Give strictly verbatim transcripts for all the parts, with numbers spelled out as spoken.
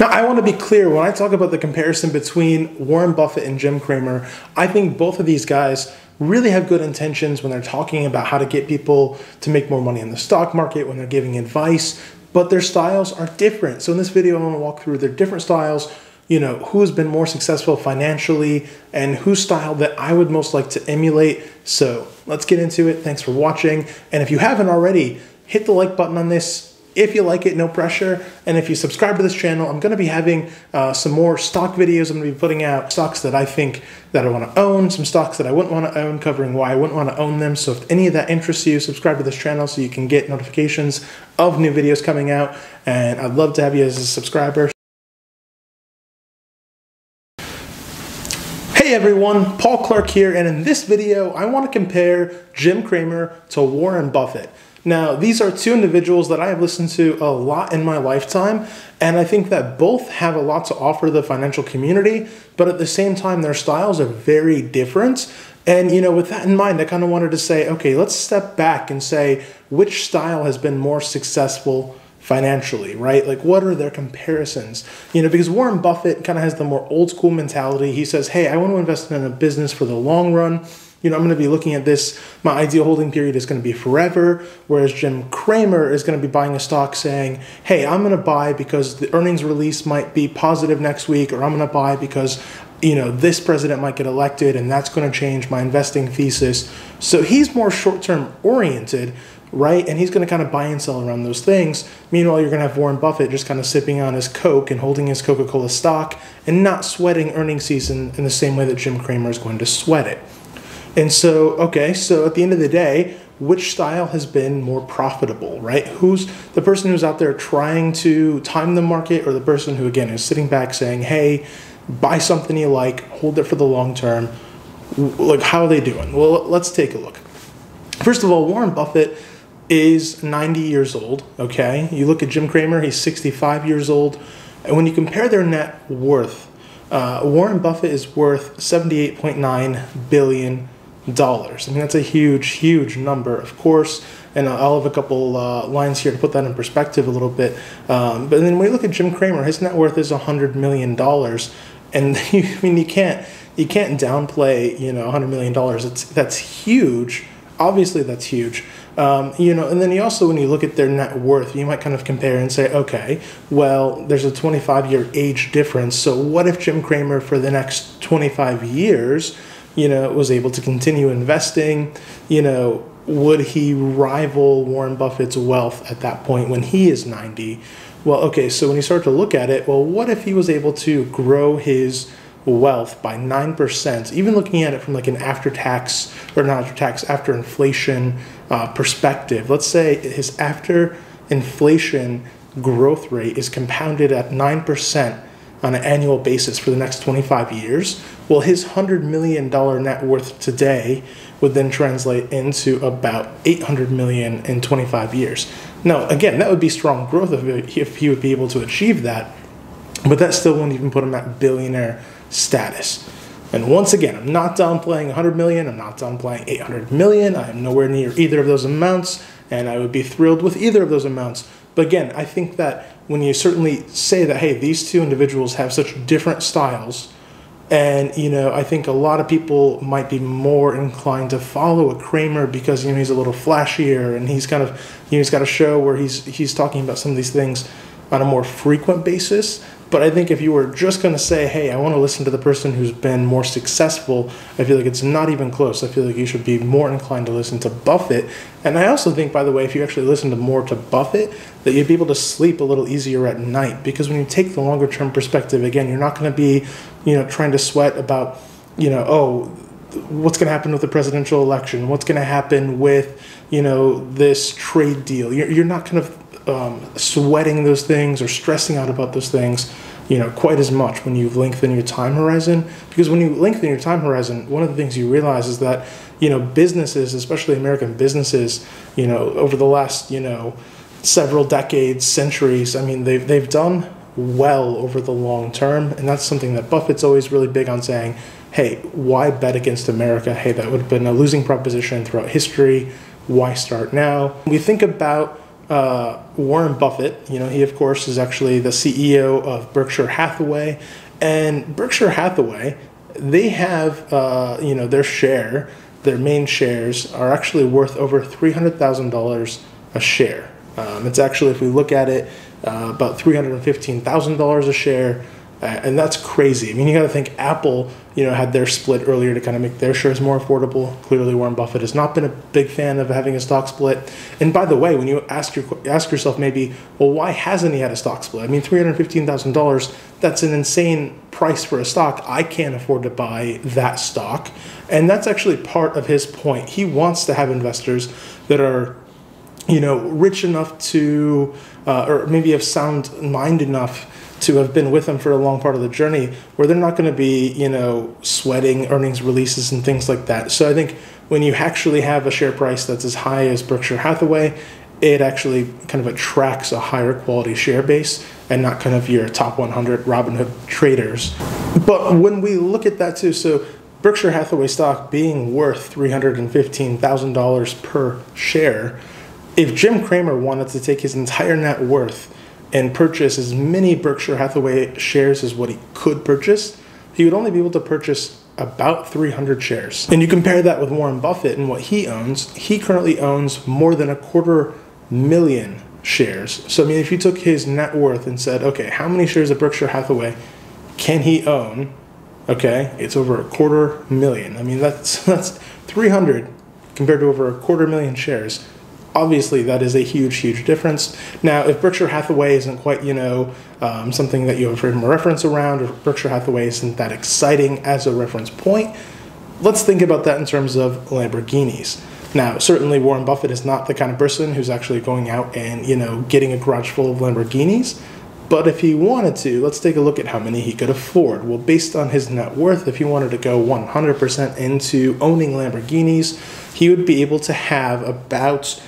Now, I want to be clear, when I talk about the comparison between Warren Buffett and Jim Cramer, I think both of these guys really have good intentions when they're talking about how to get people to make more money in the stock market, when they're giving advice, but their styles are different. So in this video, I'm going to walk through their different styles, you know, who's been more successful financially and whose style that I would most like to emulate. So let's get into it. Thanks for watching. And if you haven't already, hit the like button on this. If you like it, no pressure. And if you subscribe to this channel, I'm going to be having uh, some more stock videos. I'm going to be putting out stocks that I think that I want to own, some stocks that I wouldn't want to own, covering why I wouldn't want to own them. So if any of that interests you, subscribe to this channel so you can get notifications of new videos coming out. And I'd love to have you as a subscriber. Hey everyone, Paul Clark here. And in this video, I want to compare Jim Cramer to Warren Buffett. Now, these are two individuals that I have listened to a lot in my lifetime, and I think that both have a lot to offer the financial community, but at the same time, their styles are very different. And, you know, with that in mind, I kind of wanted to say, okay, let's step back and say, which style has been more successful financially, right? Like, what are their comparisons? You know, because Warren Buffett kind of has the more old school mentality. He says, hey, I want to invest in a business for the long run. You know, I'm going to be looking at this, my ideal holding period is going to be forever, whereas Jim Cramer is going to be buying a stock saying, hey, I'm going to buy because the earnings release might be positive next week, or I'm going to buy because, you know, this president might get elected and that's going to change my investing thesis. So he's more short-term oriented, right? And he's going to kind of buy and sell around those things. Meanwhile, you're going to have Warren Buffett just kind of sipping on his Coke and holding his Coca-Cola stock and not sweating earnings season in the same way that Jim Cramer is going to sweat it. And so, okay, so at the end of the day, which style has been more profitable, right? Who's the person who's out there trying to time the market, or the person who, again, is sitting back saying, hey, buy something you like, hold it for the long term. Like, how are they doing? Well, let's take a look. First of all, Warren Buffett is ninety years old, okay? You look at Jim Cramer, he's sixty-five years old. And when you compare their net worth, uh, Warren Buffett is worth seventy-eight point nine billion dollars. Dollars. I mean, that's a huge, huge number, of course, and I'll have a couple uh, lines here to put that in perspective a little bit. Um, but then when you look at Jim Cramer, his net worth is one hundred million dollars, and you, I mean, you can't you can't downplay, you know, one hundred million dollars. It's, that's huge. Obviously, that's huge. Um, you know, and then you also, when you look at their net worth, you might kind of compare and say, okay, well, there's a twenty-five year age difference. So what if Jim Cramer, for the next twenty-five years, you know, was able to continue investing? You know, would he rival Warren Buffett's wealth at that point when he is ninety? Well, okay, so when you start to look at it, well, what if he was able to grow his wealth by nine percent, even looking at it from like an after-tax, or not after-tax, after-inflation uh, perspective? Let's say his after-inflation growth rate is compounded at nine percent on an annual basis for the next twenty-five years. Well, his one hundred million dollar net worth today would then translate into about eight hundred million dollars in twenty-five years. Now, again, that would be strong growth if he would be able to achieve that, but that still wouldn't even put him at billionaire status. And once again, I'm not downplaying one hundred million dollars, I'm not downplaying eight hundred million dollars, I am nowhere near either of those amounts, and I would be thrilled with either of those amounts. But again, I think that when you certainly say that, hey, these two individuals have such different styles, and, you know, I think a lot of people might be more inclined to follow a Cramer because, you know, he's a little flashier and he's kind of, you know, he's got a show where he's, he's talking about some of these things on a more frequent basis. But I think if you were just going to say, hey, I want to listen to the person who's been more successful, I feel like it's not even close. I feel like you should be more inclined to listen to Buffett. And I also think, by the way, if you actually listen to more to Buffett, that you'd be able to sleep a little easier at night. Because when you take the longer term perspective, again, you're not going to be, you know, trying to sweat about, you know, oh, what's going to happen with the presidential election? What's going to happen with, you know, this trade deal? You're, you're not going to Um, sweating those things or stressing out about those things, you know, quite as much when you lengthen your time horizon. Because when you lengthen your time horizon, one of the things you realize is that, you know, businesses, especially American businesses, you know, over the last, you know, several decades, centuries, I mean, they've, they've done well over the long term. And that's something that Buffett's always really big on saying, hey, why bet against America? Hey, that would have been a losing proposition throughout history. Why start now? We think about uh, Warren Buffett. You know, he of course is actually the C E O of Berkshire Hathaway, and Berkshire Hathaway, they have uh, you know, their share, their main shares are actually worth over three hundred thousand dollars a share. Um, it's actually, if we look at it, uh, about three hundred fifteen thousand dollars a share. Uh, and that's crazy. I mean, you got to think Apple, you know, had their split earlier to kind of make their shares more affordable. Clearly, Warren Buffett has not been a big fan of having a stock split. And by the way, when you ask your ask yourself maybe, well, why hasn't he had a stock split? I mean, three hundred fifteen thousand dollars. That's an insane price for a stock. I can't afford to buy that stock. And that's actually part of his point. He wants to have investors that are, you know, rich enough to, uh, or maybe have sound mind enough to have been with them for a long part of the journey, where they're not going to be, you know, sweating earnings releases and things like that. So I think when you actually have a share price that's as high as Berkshire Hathaway, it actually kind of attracts a higher quality share base and not kind of your top one hundred Robinhood traders. But when we look at that too, so Berkshire Hathaway stock being worth three hundred fifteen thousand dollars per share, if Jim Cramer wanted to take his entire net worth and purchase as many Berkshire Hathaway shares as what he could purchase, he would only be able to purchase about three hundred shares. And you compare that with Warren Buffett and what he owns, he currently owns more than a quarter million shares. So I mean, if you took his net worth and said, okay, how many shares of Berkshire Hathaway can he own? Okay, it's over a quarter million. I mean, that's, that's three hundred compared to over a quarter million shares. Obviously, that is a huge, huge difference. Now, if Berkshire Hathaway isn't quite, you know, um, something that you have a frame of reference around, or Berkshire Hathaway isn't that exciting as a reference point, let's think about that in terms of Lamborghinis. Now, certainly Warren Buffett is not the kind of person who's actually going out and, you know, getting a garage full of Lamborghinis, but if he wanted to, let's take a look at how many he could afford. Well, based on his net worth, if he wanted to go one hundred percent into owning Lamborghinis, he would be able to have about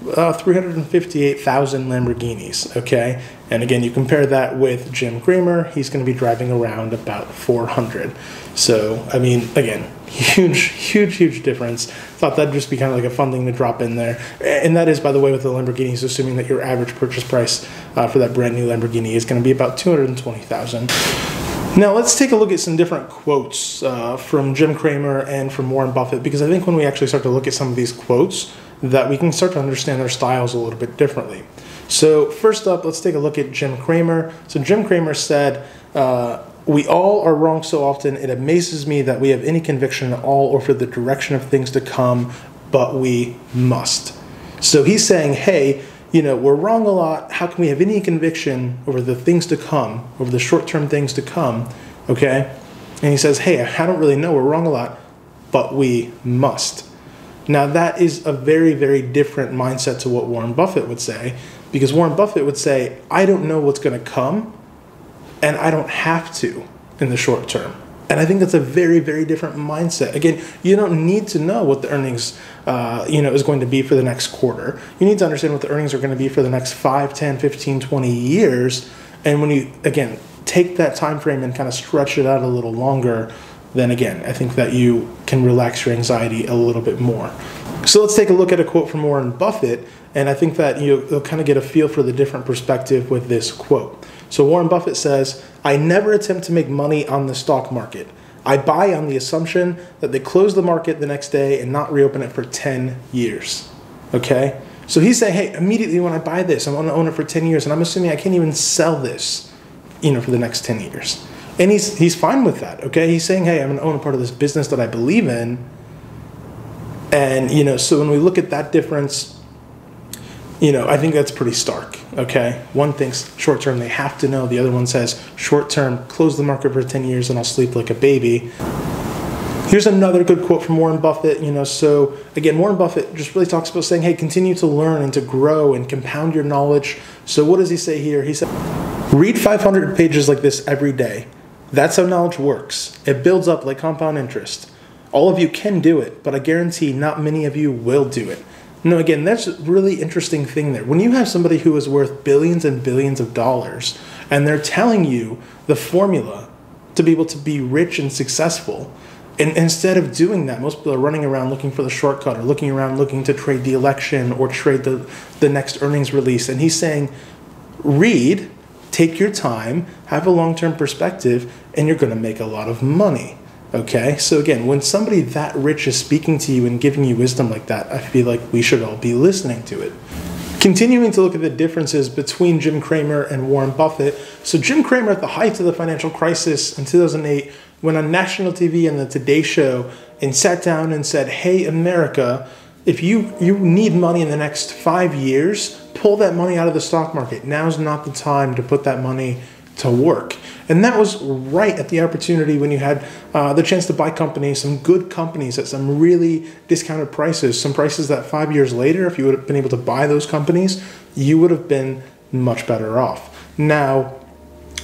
Uh, three hundred fifty-eight thousand Lamborghinis, okay? And again, you compare that with Jim Cramer, he's going to be driving around about four hundred. So, I mean, again, huge, huge, huge difference. Thought that'd just be kind of like a fun thing to drop in there. And that is, by the way, with the Lamborghinis, assuming that your average purchase price uh, for that brand new Lamborghini is going to be about two hundred twenty thousand dollars. Now let's take a look at some different quotes uh, from Jim Cramer and from Warren Buffett, because I think when we actually start to look at some of these quotes, that we can start to understand their styles a little bit differently. So first up, let's take a look at Jim Cramer. So Jim Cramer said, uh, "We all are wrong so often, it amazes me that we have any conviction at all over the direction of things to come, but we must." So he's saying, hey, you know, we're wrong a lot. How can we have any conviction over the things to come, over the short-term things to come, okay? And he says, hey, I don't really know, we're wrong a lot, but we must. Now, that is a very, very different mindset to what Warren Buffett would say, because Warren Buffett would say, I don't know what's going to come, and I don't have to in the short term. And I think that's a very, very different mindset. Again, you don't need to know what the earnings uh, you know, is going to be for the next quarter. You need to understand what the earnings are going to be for the next five, ten, fifteen, twenty years. And when you, again, take that time frame and kind of stretch it out a little longer, then again, I think that you can relax your anxiety a little bit more. So let's take a look at a quote from Warren Buffett, and I think that you'll, you'll kind of get a feel for the different perspective with this quote. So Warren Buffett says, "I never attempt to make money on the stock market. I buy on the assumption that they close the market the next day and not reopen it for ten years." Okay? So he's saying, hey, immediately when I buy this, I'm going to own it for ten years, and I'm assuming I can't even sell this, you know, for the next ten years. And he's, he's fine with that, okay? He's saying, hey, I'm going to own a part of this business that I believe in. And, you know, so when we look at that difference, you know, I think that's pretty stark, okay? One thinks short-term they have to know. The other one says short-term, close the market for ten years and I'll sleep like a baby. Here's another good quote from Warren Buffett, you know, so again, Warren Buffett just really talks about saying, hey, continue to learn and to grow and compound your knowledge. So what does he say here? He said, read five hundred pages like this every day. That's how knowledge works. It builds up like compound interest. All of you can do it, but I guarantee not many of you will do it. Now, again, that's a really interesting thing there. When you have somebody who is worth billions and billions of dollars, and they're telling you the formula to be able to be rich and successful, And instead of doing that, most people are running around looking for the shortcut, or looking around looking to trade the election or trade the, the next earnings release. And he's saying, read, take your time, have a long-term perspective, and you're going to make a lot of money. Okay? So again, when somebody that rich is speaking to you and giving you wisdom like that, I feel like we should all be listening to it. Continuing to look at the differences between Jim Cramer and Warren Buffett. So Jim Cramer, at the height of the financial crisis in two thousand eight, went on national T V and the Today Show and sat down and said, hey, America, if you, you need money in the next five years, pull that money out of the stock market. Now's not the time to put that money to work. And that was right at the opportunity when you had uh, the chance to buy companies, some good companies at some really discounted prices, some prices that five years later, if you would have been able to buy those companies, you would have been much better off. Now,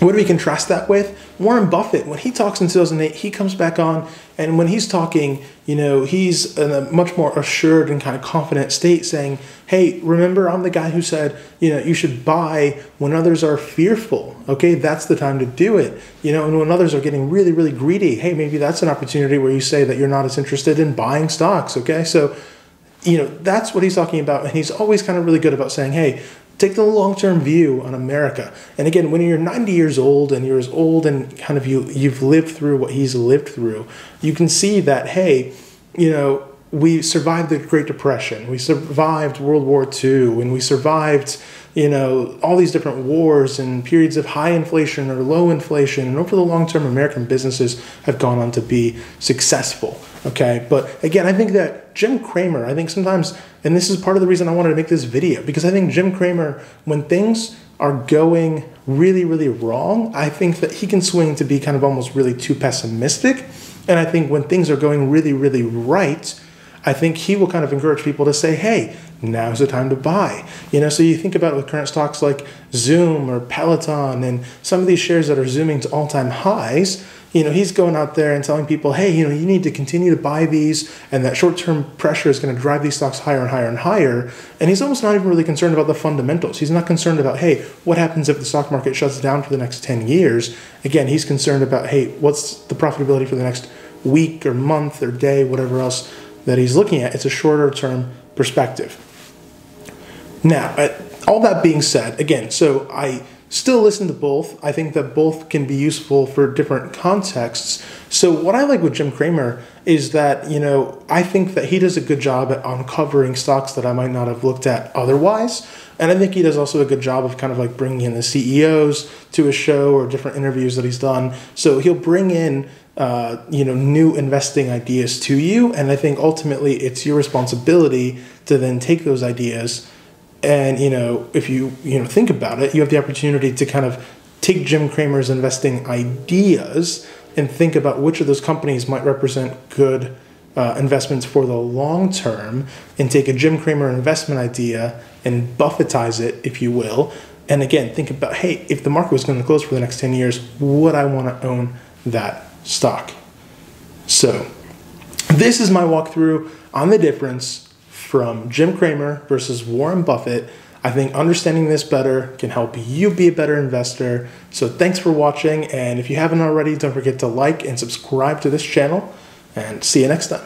what do we contrast that with? Warren Buffett, when he talks in two thousand eight, he comes back on, and when he's talking, you know, he's in a much more assured and kind of confident state, saying, hey, remember, I'm the guy who said, you know, you should buy when others are fearful. Okay, that's the time to do it. You know, and when others are getting really, really greedy, hey, maybe that's an opportunity where you say that you're not as interested in buying stocks. Okay, so, you know, that's what he's talking about. And he's always kind of really good about saying, hey, take the long-term view on America. And again, when you're ninety years old and you're as old and kind of you, you've lived through what he's lived through, you can see that, hey, you know, we survived the Great Depression, we survived World War Two, and we survived, you know, all these different wars and periods of high inflation or low inflation. And over the long term, American businesses have gone on to be successful. Okay, but again, I think that Jim Cramer, I think sometimes, and this is part of the reason I wanted to make this video, because I think Jim Cramer, when things are going really, really wrong, I think that he can swing to be kind of almost really too pessimistic. And I think when things are going really, really right, I think he will kind of encourage people to say, hey, now's the time to buy. You know, so you think about it with current stocks like Zoom or Peloton and some of these shares that are zooming to all-time highs. You know, he's going out there and telling people, hey, you know, you need to continue to buy these, and that short-term pressure is going to drive these stocks higher and higher and higher. And he's almost not even really concerned about the fundamentals. He's not concerned about, hey, what happens if the stock market shuts down for the next ten years? Again, he's concerned about, hey, what's the profitability for the next week or month or day, whatever else that he's looking at. It's a shorter-term perspective. Now, all that being said, again, so I still listen to both. I think that both can be useful for different contexts. So what I like with Jim Cramer is that, you know, I think that he does a good job at uncovering stocks that I might not have looked at otherwise. And I think he does also a good job of kind of like bringing in the C E Os to a show or different interviews that he's done. So he'll bring in, uh, you know, new investing ideas to you. And I think ultimately it's your responsibility to then take those ideas. And, you know, if you, you know, think about it, you have the opportunity to kind of take Jim Cramer's investing ideas and think about which of those companies might represent good uh, investments for the long term, and take a Jim Cramer investment idea and Buffettize it, if you will. And again, think about, hey, if the market was going to close for the next ten years, would I want to own that stock? So this is my walkthrough on the difference from Jim Cramer versus Warren Buffett. I think understanding this better can help you be a better investor. So thanks for watching, and if you haven't already, don't forget to like and subscribe to this channel, and see you next time.